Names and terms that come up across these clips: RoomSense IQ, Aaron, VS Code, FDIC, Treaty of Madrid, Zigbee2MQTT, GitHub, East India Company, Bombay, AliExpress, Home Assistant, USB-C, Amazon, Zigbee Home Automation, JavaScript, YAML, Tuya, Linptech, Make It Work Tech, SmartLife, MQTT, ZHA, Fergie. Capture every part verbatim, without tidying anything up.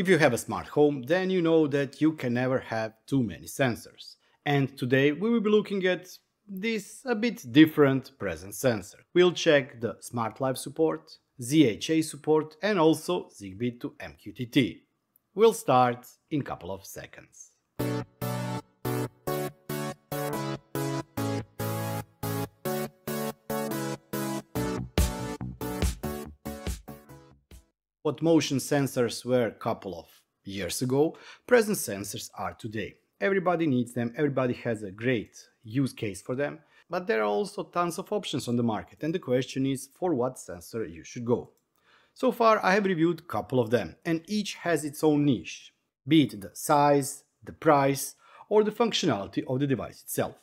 If you have a smart home, then you know that you can never have too many sensors. And today we will be looking at this a bit different presence sensor. We'll check the SmartLife support, Z H A support and also Zigbee to M Q T T. We'll start in a couple of seconds. What motion sensors were a couple of years ago, presence sensors are today. Everybody needs them, everybody has a great use case for them, but there are also tons of options on the market, and the question is for what sensor you should go. So far I have reviewed a couple of them, and each has its own niche, be it the size, the price, or the functionality of the device itself.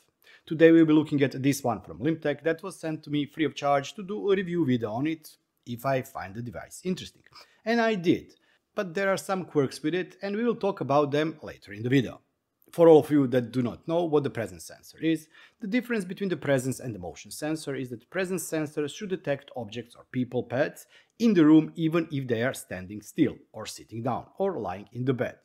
Today we'll be looking at this one from Linptech that was sent to me free of charge to do a review video on it, if I find the device interesting. And I did, but there are some quirks with it and we will talk about them later in the video. For all of you that do not know what the presence sensor is, the difference between the presence and the motion sensor is that the presence sensor should detect objects or people, pets, in the room even if they are standing still or sitting down or lying in the bed.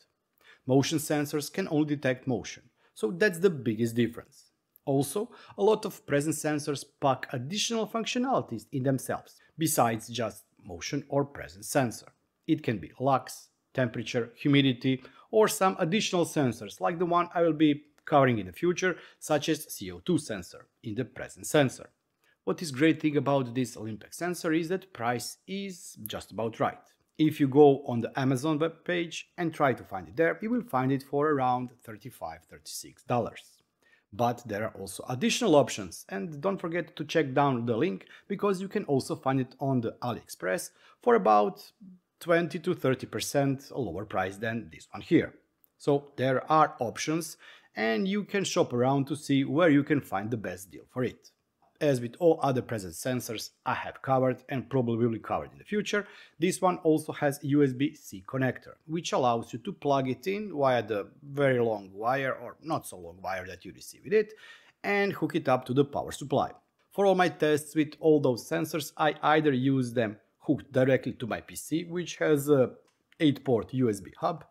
Motion sensors can only detect motion, so that's the biggest difference. Also, a lot of presence sensors pack additional functionalities in themselves, besides just motion or presence sensor. It can be lux, temperature, humidity, or some additional sensors like the one I will be covering in the future, such as C O two sensor in the presence sensor. What is great thing about this Linptech sensor is that price is just about right. If you go on the Amazon web page and try to find it there, you will find it for around thirty-five to thirty-six dollars. But there are also additional options, and don't forget to check down the link because you can also find it on the AliExpress for about twenty to thirty percent lower price than this one here. So there are options and you can shop around to see where you can find the best deal for it. As with all other presence sensors I have covered and probably will cover in the future, this one also has U S B C connector, which allows you to plug it in via the very long wire or not so long wire that you receive with it and hook it up to the power supply. For all my tests with all those sensors, I either use them hooked directly to my P C, which has a eight port U S B hub,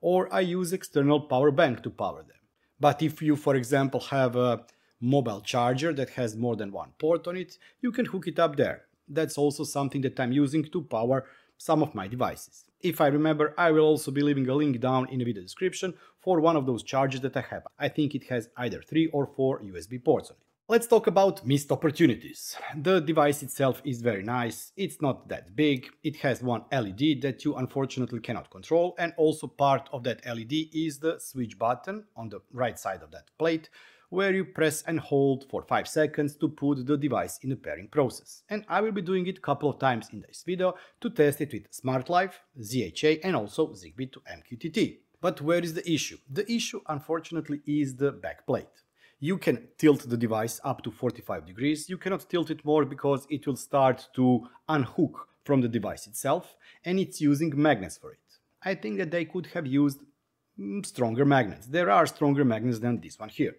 or I use external power bank to power them. But if you, for example, have a mobile charger that has more than one port on it, you can hook it up there. That's also something that I'm using to power some of my devices. If I remember, I will also be leaving a link down in the video description for one of those chargers that I have. I think it has either three or four U S B ports on it. Let's talk about missed opportunities. The device itself is very nice, it's not that big, it has one L E D that you unfortunately cannot control, and also part of that L E D is the switch button on the right side of that plate, where you press and hold for five seconds to put the device in the pairing process. And I will be doing it a couple of times in this video to test it with SmartLife, Z H A and also Zigbee to M Q T T. But where is the issue? The issue unfortunately is the back plate. You can tilt the device up to forty-five degrees, you cannot tilt it more because it will start to unhook from the device itself and it's using magnets for it. I think that they could have used stronger magnets. There are stronger magnets than this one here.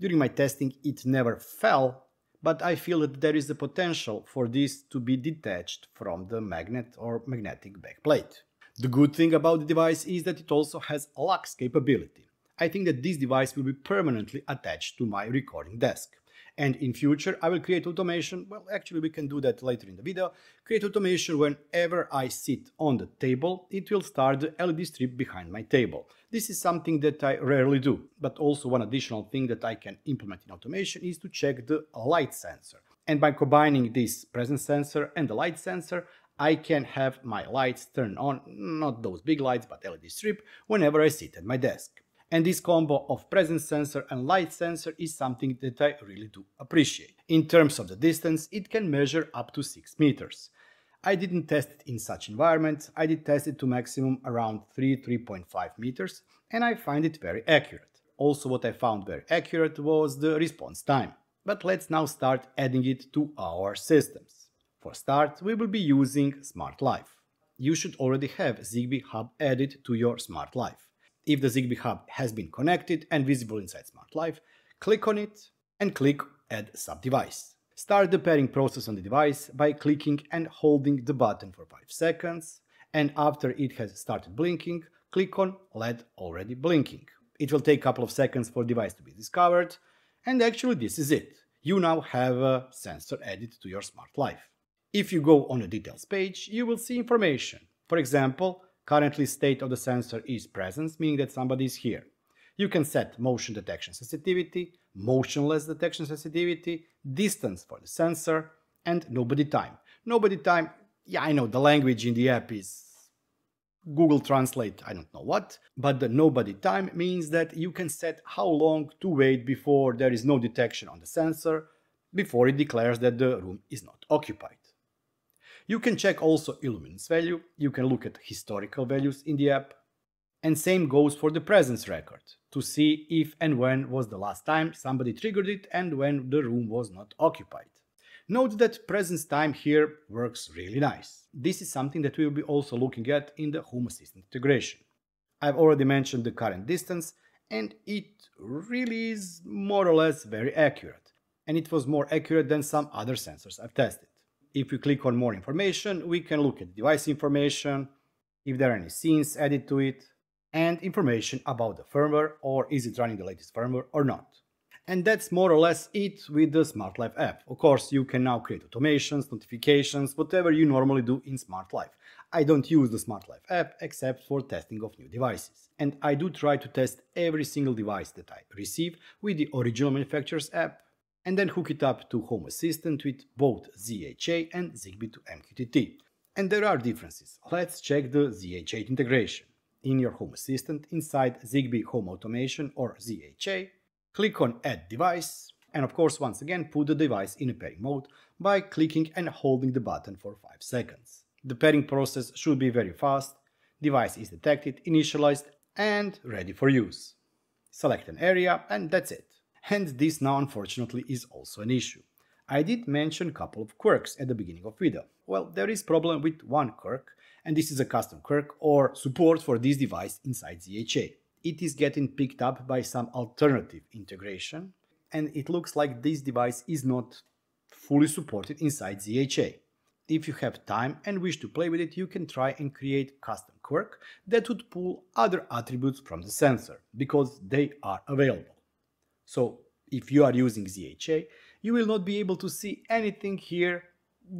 During my testing it never fell, but I feel that there is a potential for this to be detached from the magnet or magnetic backplate. The good thing about the device is that it also has lux capability. I think that this device will be permanently attached to my recording desk. And in future I will create automation, well actually we can do that later in the video, create automation whenever I sit on the table, it will start the L E D strip behind my table. This is something that I rarely do, but also one additional thing that I can implement in automation is to check the light sensor. And by combining this presence sensor and the light sensor, I can have my lights turn on, not those big lights but L E D strip, whenever I sit at my desk. And this combo of presence sensor and light sensor is something that I really do appreciate. In terms of the distance, it can measure up to six meters. I didn't test it in such environments, I did test it to maximum around three to three point five meters and I find it very accurate. Also what I found very accurate was the response time. But let's now start adding it to our systems. For start, we will be using SmartLife. You should already have Zigbee Hub added to your SmartLife. If the Zigbee Hub has been connected and visible inside SmartLife, click on it and click Add Sub-Device. Start the pairing process on the device by clicking and holding the button for five seconds and after it has started blinking, click on L E D already blinking. It will take a couple of seconds for device to be discovered, and actually this is it. You now have a sensor added to your smart life. If you go on a details page, you will see information. For example, currently state of the sensor is presence, meaning that somebody is here. You can set motion detection sensitivity, motionless detection sensitivity, distance for the sensor, and nobody time. Nobody time, yeah, I know the language in the app is Google Translate, I don't know what, but the nobody time means that you can set how long to wait before there is no detection on the sensor, before it declares that the room is not occupied. You can check also illuminance value, you can look at historical values in the app, and same goes for the presence record, to see if and when was the last time somebody triggered it and when the room was not occupied. Note that presence time here works really nice. This is something that we will be also looking at in the Home Assistant integration. I've already mentioned the current distance, and it really is more or less very accurate. And it was more accurate than some other sensors I've tested. If we click on more information, we can look at device information, if there are any scenes added to it, and information about the firmware, or is it running the latest firmware or not. And that's more or less it with the SmartLife app. Of course, you can now create automations, notifications, whatever you normally do in SmartLife. I don't use the SmartLife app except for testing of new devices. And I do try to test every single device that I receive with the original manufacturer's app, and then hook it up to Home Assistant with both Z H A and Zigbee to M Q T T. And there are differences. Let's check the Z H A integration. In your Home Assistant, inside Zigbee Home Automation or Z H A, click on Add Device, and of course once again put the device in a pairing mode by clicking and holding the button for five seconds. The pairing process should be very fast, device is detected, initialized and ready for use. Select an area and that's it. And this now unfortunately is also an issue. I did mention a couple of quirks at the beginning of video. Well, there is problem with one quirk, and this is a custom quirk or support for this device inside Z H A. It is getting picked up by some alternative integration, and it looks like this device is not fully supported inside Z H A. If you have time and wish to play with it, you can try and create custom quirk that would pull other attributes from the sensor, because they are available. So if you are using Z H A, you will not be able to see anything here,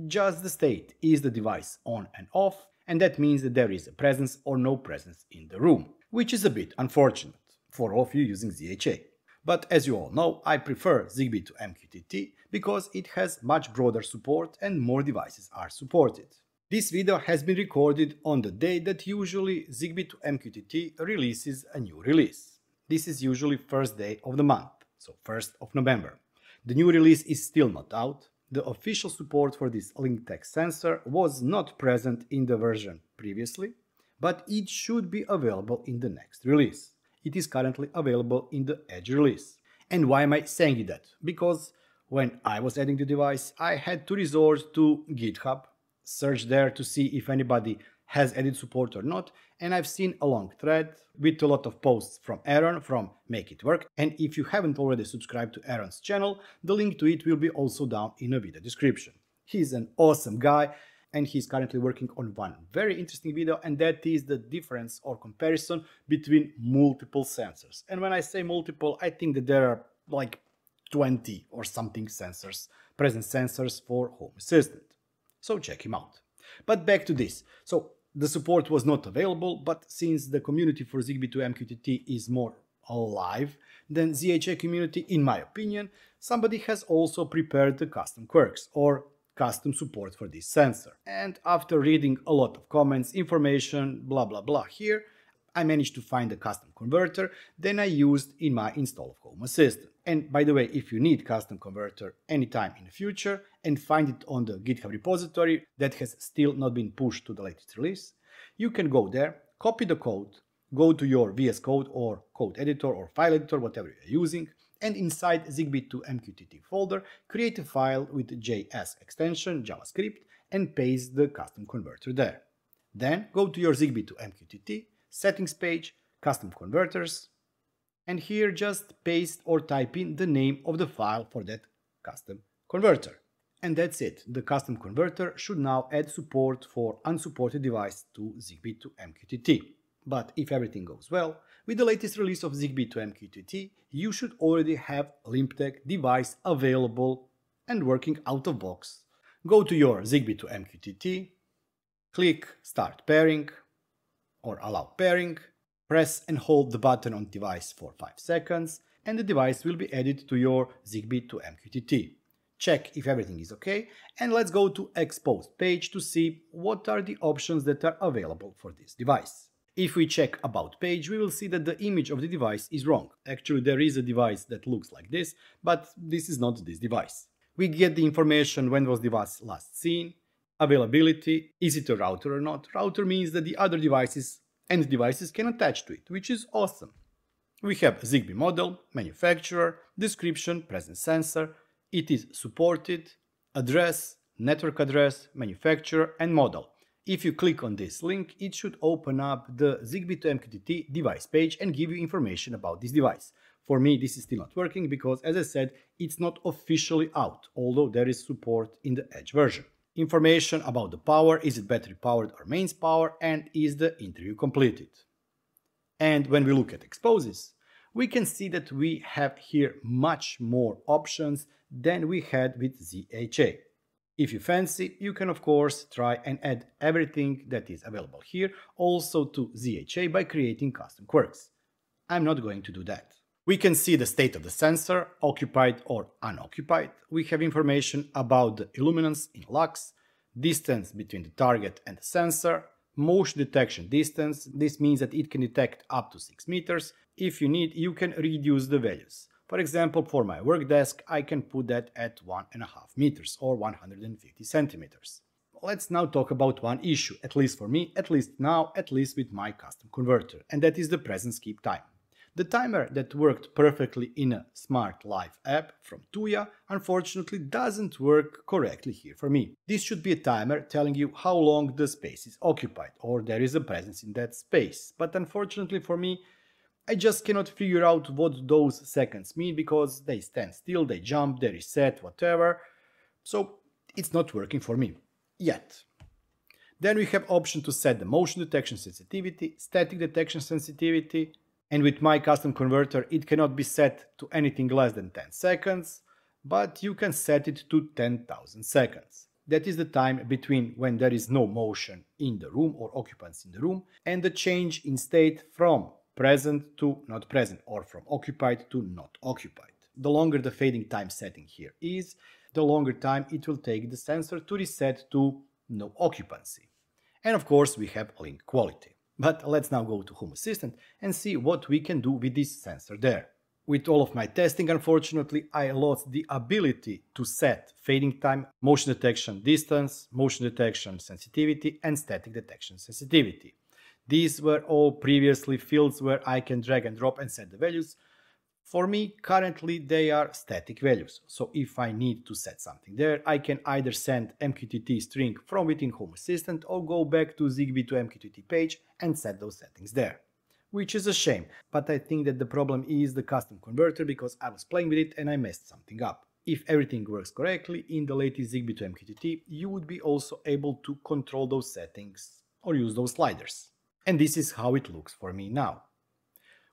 just the state. Is the device on and off? And that means that there is a presence or no presence in the room, which is a bit unfortunate for all of you using Z H A. But as you all know, I prefer Zigbee to M Q T T because it has much broader support and more devices are supported. This video has been recorded on the day that usually Zigbee to M Q T T releases a new release. This is usually first day of the month, so first of November. The new release is still not out. The official support for this Linptech sensor was not present in the version previously, but it should be available in the next release. It is currently available in the Edge release. And why am I saying that? Because when I was adding the device, I had to resort to GitHub, search there to see if anybody has added support or not, and I've seen a long thread with a lot of posts from Aaron from Make It Work, and if you haven't already subscribed to Aaron's channel, the link to it will be also down in the video description. He's an awesome guy, and he's currently working on one very interesting video, and that is the difference or comparison between multiple sensors. And when I say multiple, I think that there are like twenty or something sensors, presence sensors for Home Assistant. So check him out. But back to this. So the support was not available, but since the community for Zigbee to M Q T T is more alive than Z H A community, in my opinion, somebody has also prepared the custom quirks or custom support for this sensor. And after reading a lot of comments, information, blah blah blah here, I managed to find a custom converter then I used in my install of Home Assistant. And by the way, if you need custom converter anytime in the future and find it on the GitHub repository that has still not been pushed to the latest release, you can go there, copy the code, go to your V S Code or code editor or file editor, whatever you're using, and inside Zigbee to M Q T T folder, create a file with J S extension, JavaScript, and paste the custom converter there. Then go to your Zigbee to M Q T T, settings page, custom converters, and here just paste or type in the name of the file for that custom converter. And that's it. The custom converter should now add support for unsupported devices to Zigbee to M Q T T. But if everything goes well, with the latest release of Zigbee to M Q T T, you should already have Linptech device available and working out of box. Go to your Zigbee to M Q T T, click Start Pairing or Allow Pairing, press and hold the button on device for five seconds, and the device will be added to your Zigbee to M Q T T. Check if everything is okay, and let's go to Exposed page to see what are the options that are available for this device. If we check About page, we will see that the image of the device is wrong. Actually, there is a device that looks like this, but this is not this device. We get the information when was the device last seen, availability, is it a router or not. Router means that the other devices and devices can attach to it, which is awesome. We have Zigbee model, manufacturer, description, presence sensor, it is supported, address, network address, manufacturer and model. If you click on this link, it should open up the Zigbee to M Q T T device page and give you information about this device. For me, this is still not working because, as I said, it's not officially out, although there is support in the Edge version. Information about the power, is it battery powered or mains power, and is the interview completed. And when we look at exposes, we can see that we have here much more options than we had with Z H A. If you fancy, you can of course try and add everything that is available here also to Z H A by creating custom quirks. I'm not going to do that. We can see the state of the sensor, occupied or unoccupied. We have information about the illuminance in lux, distance between the target and the sensor, motion detection distance. This means that it can detect up to six meters. If you need, you can reduce the values. For example, for my work desk, I can put that at one and a half meters or one hundred fifty centimeters. Let's now talk about one issue, at least for me, at least now, at least with my custom converter, and that is the presence keep time. The timer that worked perfectly in a SmartLife app from Tuya, unfortunately doesn't work correctly here for me. This should be a timer telling you how long the space is occupied or there is a presence in that space, but unfortunately for me, I just cannot figure out what those seconds mean because they stand still, they jump, they reset, whatever. So it's not working for me. Yet. Then we have option to set the motion detection sensitivity, static detection sensitivity, and with my custom converter it cannot be set to anything less than ten seconds, but you can set it to ten thousand seconds. That is the time between when there is no motion in the room or occupants in the room and the change in state from present to not present or from occupied to not occupied. The longer the fading time setting here is, the longer time it will take the sensor to reset to no occupancy. And of course we have link quality. But let's now go to Home Assistant and see what we can do with this sensor there. With all of my testing, unfortunately, I lost the ability to set fading time, motion detection distance, motion detection sensitivity and static detection sensitivity. These were all previously fields where I can drag and drop and set the values. For me, currently they are static values, so if I need to set something there, I can either send M Q T T string from within Home Assistant or go back to Zigbee to M Q T T page and set those settings there. Which is a shame, but I think that the problem is the custom converter because I was playing with it and I messed something up. If everything works correctly in the latest Zigbee to M Q T T, you would be also able to control those settings or use those sliders. And this is how it looks for me now.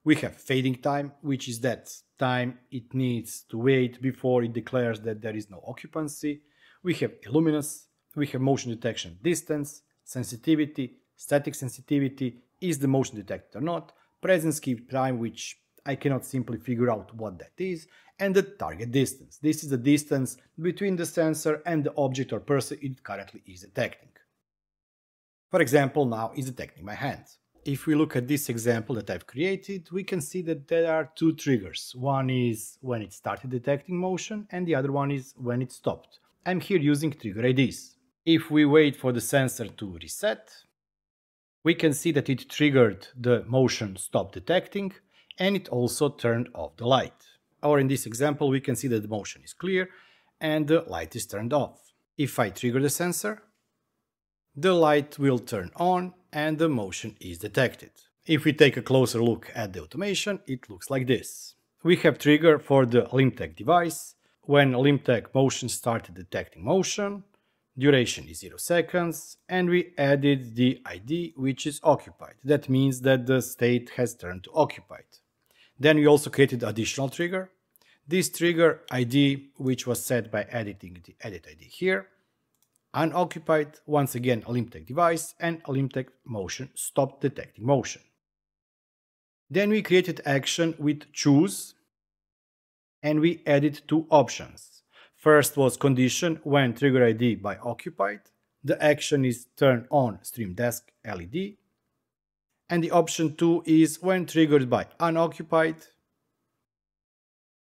We have fading time, which is that time it needs to wait before it declares that there is no occupancy. We have illuminance, we have motion detection distance, sensitivity, static sensitivity, is the motion detected or not, presence keep time, which I cannot simply figure out what that is, and the target distance. This is the distance between the sensor and the object or person it currently is detecting. For example, now is detecting my hand. If we look at this example that I've created, we can see that there are two triggers. One is when it started detecting motion and the other one is when it stopped. I'm here using trigger I Ds. If we wait for the sensor to reset, we can see that it triggered the motion stop detecting and it also turned off the light. Or in this example, we can see that the motion is clear and the light is turned off. If I trigger the sensor, the light will turn on and the motion is detected. If we take a closer look at the automation, it looks like this. We have trigger for the Linptech device, when Linptech motion started detecting motion, duration is zero seconds, and we added the I D which is occupied. That means that the state has turned to occupied. Then we also created additional trigger. This trigger I D, which was set by editing the edit I D here, unoccupied, once again a Linptech device, and a Linptech motion stopped detecting motion. Then we created action with choose, and we added two options. First was condition when trigger I D by occupied, the action is turn on stream desk L E D, and the option two is when triggered by unoccupied,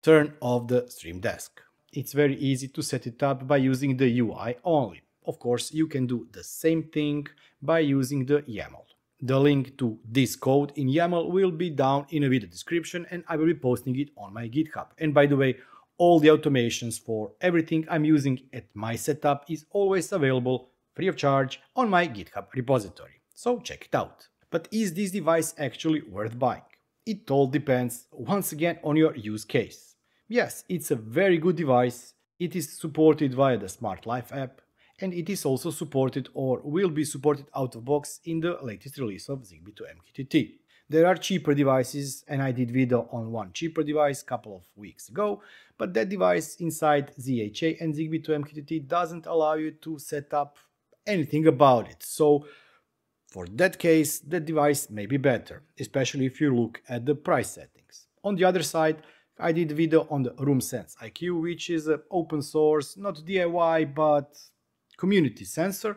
turn off the stream desk. It's very easy to set it up by using the U I only. Of course, you can do the same thing by using the YAML. The link to this code in YAML will be down in a video description, and I will be posting it on my GitHub. And by the way, all the automations for everything I'm using at my setup is always available free of charge on my GitHub repository. So check it out. But is this device actually worth buying? It all depends, once again, on your use case. Yes, it's a very good device, it is supported via the SmartLife app, and it is also supported or will be supported out of box in the latest release of Zigbee two M Q T T. There are cheaper devices, and I did video on one cheaper device a couple of weeks ago, but that device inside Z H A and Zigbee two M Q T T doesn't allow you to set up anything about it. So for that case, the device may be better, especially if you look at the price settings. On the other side, I did video on the RoomSense I Q, which is an open source, not D I Y, but community sensor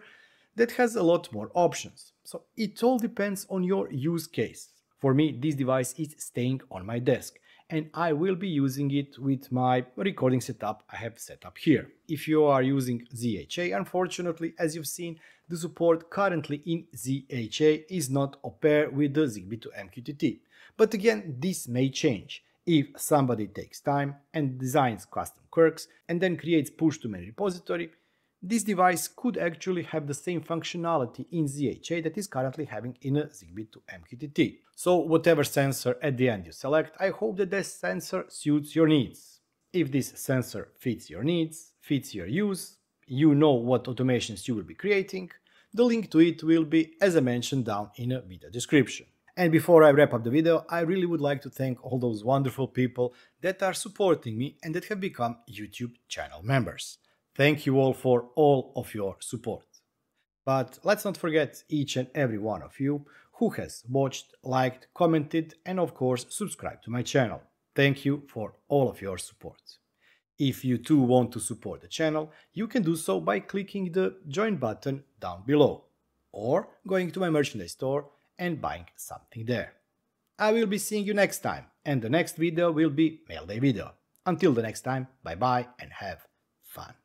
that has a lot more options. So it all depends on your use case. For me, this device is staying on my desk, and I will be using it with my recording setup I have set up here. If you are using Z H A, unfortunately, as you've seen, the support currently in Z H A is not au pair with the Zigbee two M Q T T. But again, this may change if somebody takes time and designs custom quirks and then creates push-to-main repository. This device could actually have the same functionality in Z H A that is currently having in a Zigbee two M Q T T. So whatever sensor at the end you select, I hope that this sensor suits your needs. If this sensor fits your needs, fits your use, you know what automations you will be creating, the link to it will be, as I mentioned, down in a video description. And before I wrap up the video, I really would like to thank all those wonderful people that are supporting me and that have become YouTube channel members. Thank you all for all of your support. But let's not forget each and every one of you who has watched, liked, commented, and of course subscribed to my channel. Thank you for all of your support. If you too want to support the channel, you can do so by clicking the join button down below or going to my merchandise store and buying something there. I will be seeing you next time, and the next video will be Mail Day video. Until the next time, bye bye and have fun.